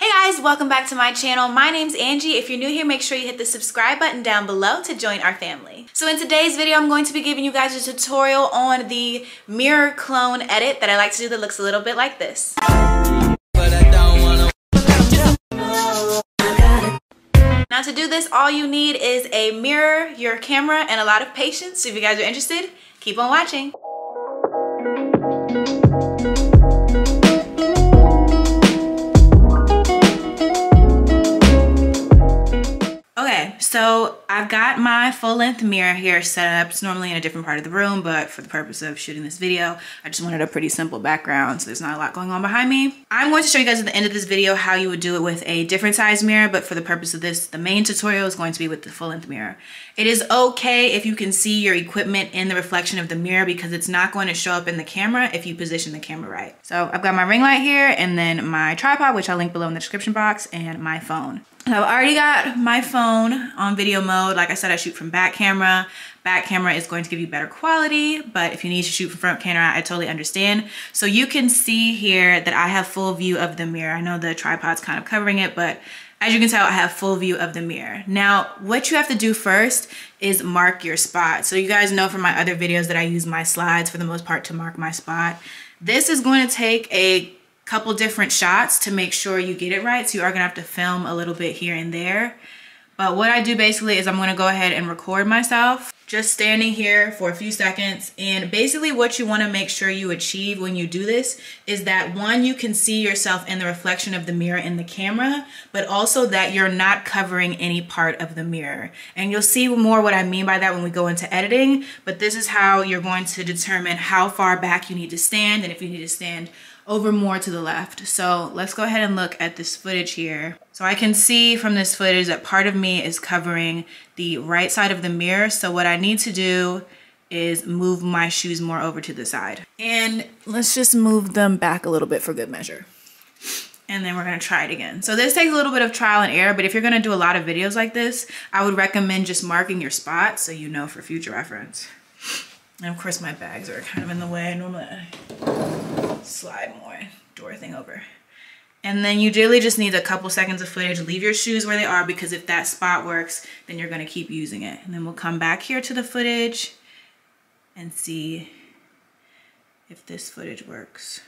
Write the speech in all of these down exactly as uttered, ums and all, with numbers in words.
Hey guys, welcome back to my channel. My name's Angie. If you're new here, make sure you hit the subscribe button down below to join our family. So in today's video, I'm going to be giving you guys a tutorial on the mirror clone edit that I like to do that looks a little bit like this. Now to do this, all you need is a mirror, your camera, and a lot of patience. So if you guys are interested, keep on watching. So I've got my full-length mirror here set up. It's normally in a different part of the room, but for the purpose of shooting this video, I just wanted a pretty simple background, so there's not a lot going on behind me. I'm going to show you guys at the end of this video how you would do it with a different size mirror, but for the purpose of this, the main tutorial is going to be with the full-length mirror. It is okay if you can see your equipment in the reflection of the mirror because it's not going to show up in the camera if you position the camera right. So I've got my ring light here and then my tripod, which I'll link below in the description box, and my phone. So I've already got my phone on video mode. Like I said, I shoot from back camera. Back camera is going to give you better quality, but if you need to shoot from front camera, I totally understand. So you can see here that I have full view of the mirror. I know the tripod's kind of covering it, but as you can tell, I have full view of the mirror. Now, what you have to do first is mark your spot. So you guys know from my other videos that I use my slides for the most part to mark my spot. This is going to take a couple different shots to make sure you get it right. So you are gonna have to film a little bit here and there. But what I do basically is I'm gonna go ahead and record myself just standing here for a few seconds. And basically what you wanna make sure you achieve when you do this is that, one, you can see yourself in the reflection of the mirror in the camera, but also that you're not covering any part of the mirror. And you'll see more what I mean by that when we go into editing, but this is how you're going to determine how far back you need to stand and if you need to stand over more to the left. So let's go ahead and look at this footage here. So I can see from this footage that part of me is covering the right side of the mirror. So what I need to do is move my shoes more over to the side. And let's just move them back a little bit for good measure. And then we're gonna try it again. So this takes a little bit of trial and error, but if you're gonna do a lot of videos like this, I would recommend just marking your spot so you know for future reference. And of course my bags are kind of in the way. Normally I slide more, door thing over. And then you really just need a couple seconds of footage. Leave your shoes where they are because if that spot works, then you're gonna keep using it. And then we'll come back here to the footage and see if this footage works.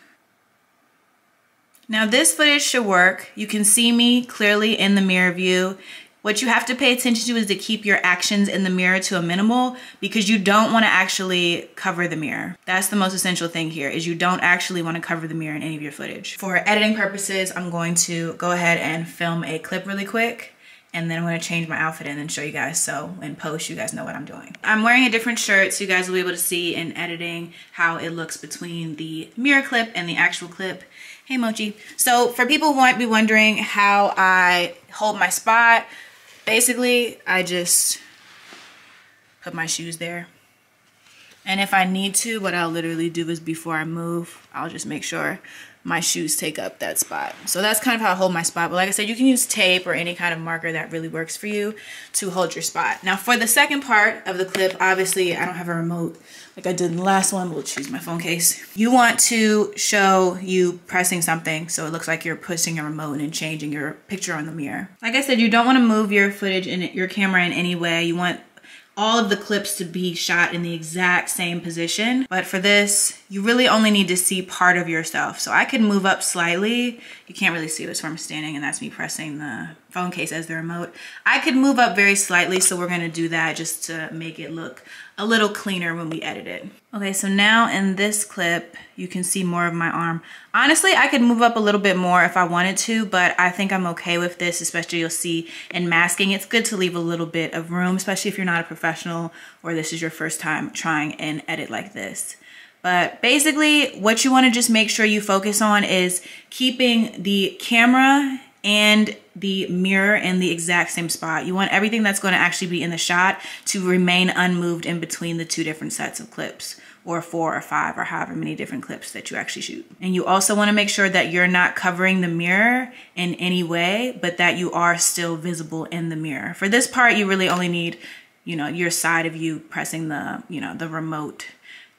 Now this footage should work. You can see me clearly in the mirror view. What you have to pay attention to is to keep your actions in the mirror to a minimal because you don't want to actually cover the mirror. That's the most essential thing here is you don't actually want to cover the mirror in any of your footage. For editing purposes, I'm going to go ahead and film a clip really quick and then I'm going to change my outfit and then show you guys so in post you guys know what I'm doing. I'm wearing a different shirt so you guys will be able to see in editing how it looks between the mirror clip and the actual clip. Hey Mochi. So for people who might be wondering how I hold my spot, basically, I just put my shoes there. And if I need to, what I'll literally do is before I move, I'll just make sure my shoes take up that spot. So that's kind of how I hold my spot. But like I said, you can use tape or any kind of marker that really works for you to hold your spot. Now for the second part of the clip, obviously I don't have a remote like I did in the last one. We'll choose my phone case. You want to show you pressing something so it looks like you're pushing a remote and changing your picture on the mirror. Like I said, you don't want to move your footage in your camera in any way. You want all of the clips to be shot in the exact same position. But for this, you really only need to see part of yourself. So I could move up slightly. You can't really see this where I'm standing and that's me pressing the phone case as the remote. I could move up very slightly. So we're gonna do that just to make it look a little cleaner when we edit it. Okay, so now in this clip, you can see more of my arm. Honestly, I could move up a little bit more if I wanted to, but I think I'm okay with this, especially you'll see in masking, it's good to leave a little bit of room, especially if you're not a professional or this is your first time trying an edit like this. But basically what you want to just make sure you focus on is keeping the camera and the mirror in the exact same spot. You want everything that's going to actually be in the shot to remain unmoved in between the two different sets of clips, or four or five or however many different clips that you actually shoot. And you also want to make sure that you're not covering the mirror in any way, but that you are still visible in the mirror. For this part, you really only need, you know, your side of you pressing the, you know, the remote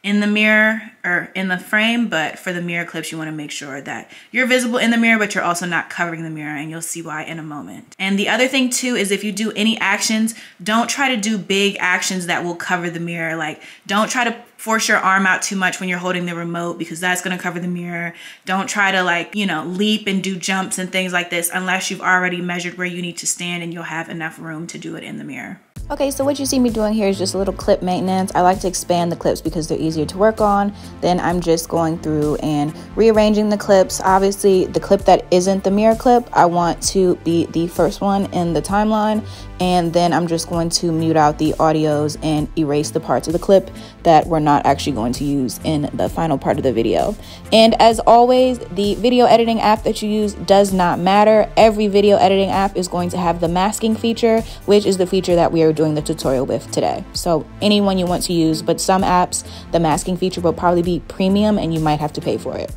in the mirror or in the frame, but for the mirror clips, you want to make sure that you're visible in the mirror, but you're also not covering the mirror, and you'll see why in a moment. And the other thing too is if you do any actions, don't try to do big actions that will cover the mirror. Like, don't try to force your arm out too much when you're holding the remote, because that's going to cover the mirror. Don't try to, like, you know, leap and do jumps and things like this unless you've already measured where you need to stand and you'll have enough room to do it in the mirror. Okay, so what you see me doing here is just a little clip maintenance. I like to expand the clips because they're easier to work on. Then I'm just going through and rearranging the clips. Obviously, the clip that isn't the mirror clip, I want to be the first one in the timeline. And then I'm just going to mute out the audios and erase the parts of the clip that we're not actually going to use in the final part of the video. And as always, the video editing app that you use does not matter. Every video editing app is going to have the masking feature, which is the feature that we are doing doing the tutorial with today. So anyone you want to use, but some apps, the masking feature will probably be premium and you might have to pay for it.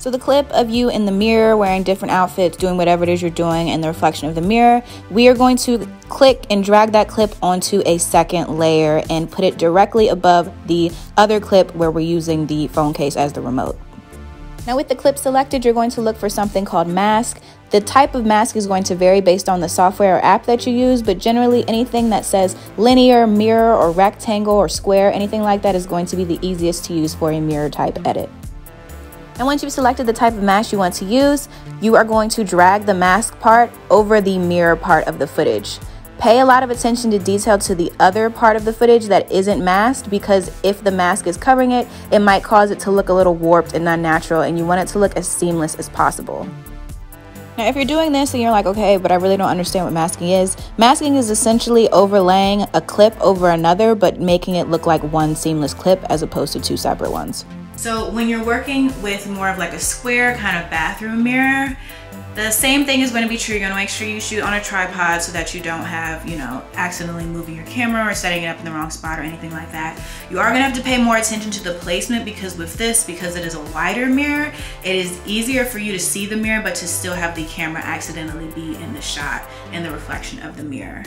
So the clip of you in the mirror wearing different outfits, doing whatever it is you're doing in the reflection of the mirror, we are going to click and drag that clip onto a second layer and put it directly above the other clip where we're using the phone case as the remote. Now with the clip selected, you're going to look for something called mask. The type of mask is going to vary based on the software or app that you use, but generally anything that says linear, mirror, or rectangle, or square, anything like that is going to be the easiest to use for a mirror type edit. And once you've selected the type of mask you want to use, you are going to drag the mask part over the mirror part of the footage. Pay a lot of attention to detail to the other part of the footage that isn't masked, because if the mask is covering it, it might cause it to look a little warped and unnatural, and you want it to look as seamless as possible. Now, if you're doing this and you're like, okay, but I really don't understand what masking is. Masking is essentially overlaying a clip over another, but making it look like one seamless clip as opposed to two separate ones. So when you're working with more of like a square kind of bathroom mirror, the same thing is going to be true. You're going to make sure you shoot on a tripod so that you don't have, you know, accidentally moving your camera or setting it up in the wrong spot or anything like that. You are going to have to pay more attention to the placement, because with this, because it is a wider mirror, it is easier for you to see the mirror, but to still have the camera accidentally be in the shot in the reflection of the mirror.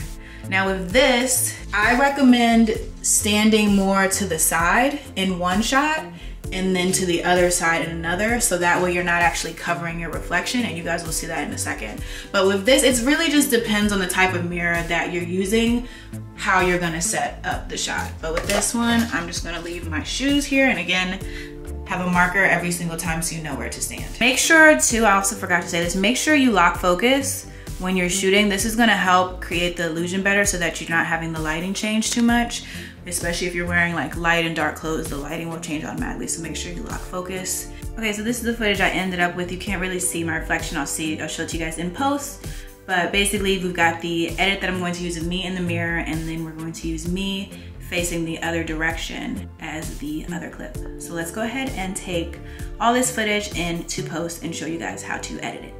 Now with this, I recommend standing more to the side in one shot and then to the other side in another, so that way you're not actually covering your reflection, and you guys will see that in a second. But with this, it really just depends on the type of mirror that you're using, how you're gonna set up the shot. But with this one, I'm just gonna leave my shoes here, and again, have a marker every single time so you know where to stand. Make sure to, I also forgot to say this, make sure you lock focus when you're shooting. This is gonna help create the illusion better so that you're not having the lighting change too much. Especially if you're wearing like light and dark clothes, the lighting will change automatically, so make sure you lock focus. Okay, so this is the footage I ended up with. You can't really see my reflection. I'll see, I'll show it to you guys in post. But basically we've got the edit that I'm going to use of me in the mirror, and then we're going to use me facing the other direction as the other clip. So let's go ahead and take all this footage into post and show you guys how to edit it.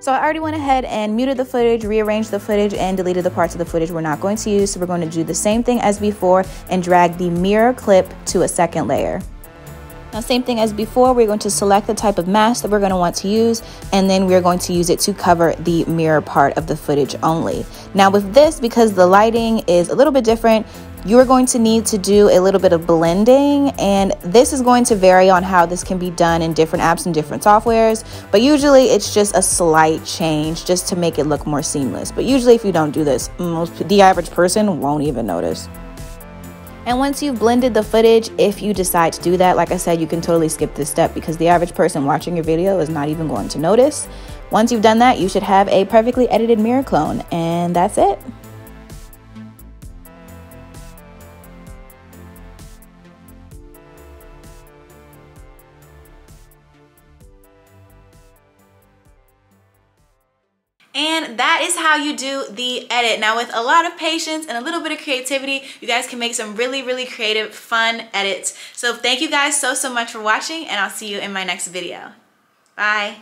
So I already went ahead and muted the footage, rearranged the footage, and deleted the parts of the footage we're not going to use. So we're going to do the same thing as before and drag the mirror clip to a second layer. Now, same thing as before, we're going to select the type of mask that we're going to want to use, and then we're going to use it to cover the mirror part of the footage only. Now with this, because the lighting is a little bit different, you are going to need to do a little bit of blending, and this is going to vary on how this can be done in different apps and different softwares, but usually it's just a slight change just to make it look more seamless. But usually if you don't do this, most, the average person won't even notice. And once you've blended the footage, if you decide to do that, like I said, you can totally skip this step because the average person watching your video is not even going to notice. Once you've done that, you should have a perfectly edited mirror clone, and that's it. And that is how you do the edit. Now with a lot of patience and a little bit of creativity, you guys can make some really, really creative, fun edits. So thank you guys so, so much for watching, and I'll see you in my next video. Bye.